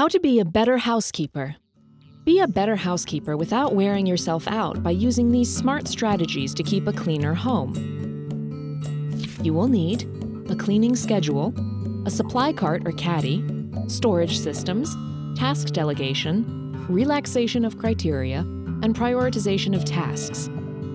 How to be a better housekeeper. Be a better housekeeper without wearing yourself out by using these smart strategies to keep a cleaner home. You will need a cleaning schedule, a supply cart or caddy, storage systems, task delegation, relaxation of criteria, and prioritization of tasks.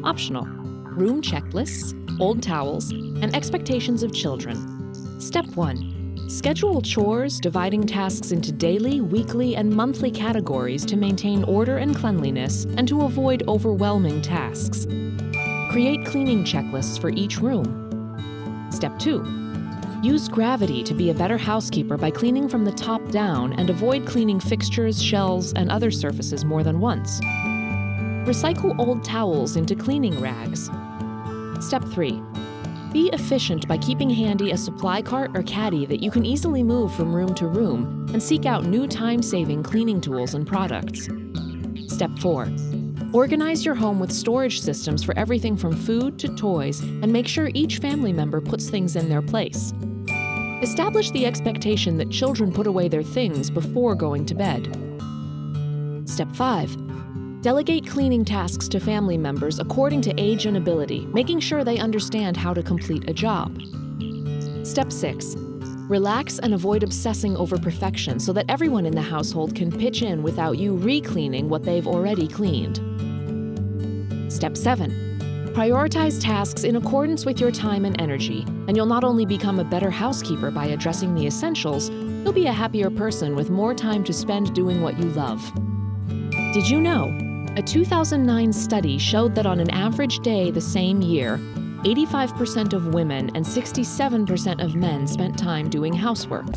Optional: room checklists, old towels, and expectations of children. Step 1. Schedule chores, dividing tasks into daily, weekly, and monthly categories to maintain order and cleanliness and to avoid overwhelming tasks. Create cleaning checklists for each room. Step 2. Use gravity to be a better housekeeper by cleaning from the top down and avoid cleaning fixtures, shelves, and other surfaces more than once. Recycle old towels into cleaning rags. Step 3. Be efficient by keeping handy a supply cart or caddy that you can easily move from room to room and seek out new time-saving cleaning tools and products. Step 4. Organize your home with storage systems for everything from food to toys and make sure each family member puts things in their place. Establish the expectation that children put away their things before going to bed. Step 5. Delegate cleaning tasks to family members according to age and ability, making sure they understand how to complete a job. Step 6. Relax and avoid obsessing over perfection so that everyone in the household can pitch in without you re-cleaning what they've already cleaned. Step 7. Prioritize tasks in accordance with your time and energy, and you'll not only become a better housekeeper by addressing the essentials, you'll be a happier person with more time to spend doing what you love. Did you know? A 2009 study showed that on an average day the same year, 85% of women and 67% of men spent time doing housework.